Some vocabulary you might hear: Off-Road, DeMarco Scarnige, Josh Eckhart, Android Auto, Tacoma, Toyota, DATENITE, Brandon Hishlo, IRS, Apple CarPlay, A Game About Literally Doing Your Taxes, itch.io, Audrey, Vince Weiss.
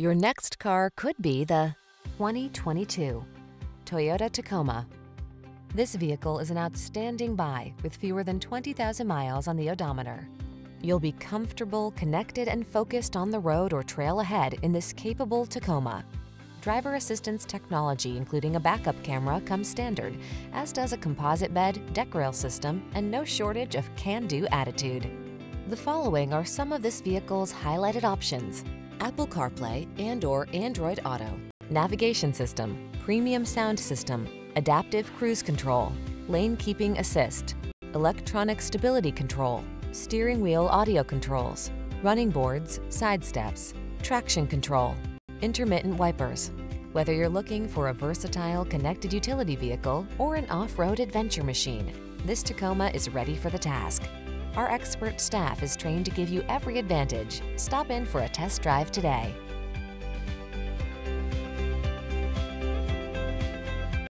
Your next car could be the 2022 Toyota Tacoma. This vehicle is an outstanding buy with fewer than 20,000 miles on the odometer. You'll be comfortable, connected, and focused on the road or trail ahead in this capable Tacoma. Driver assistance technology, including a backup camera, comes standard, as does a composite bed, deck rail system, and no shortage of can-do attitude. The following are some of this vehicle's highlighted options: Apple CarPlay and/or Android Auto, navigation system, premium sound system, adaptive cruise control, lane keeping assist, electronic stability control, steering wheel audio controls, running boards, side steps, traction control, intermittent wipers. Whether you're looking for a versatile connected utility vehicle or an off-road adventure machine, this Tacoma is ready for the task. Our expert staff is trained to give you every advantage. Stop in for a test drive today.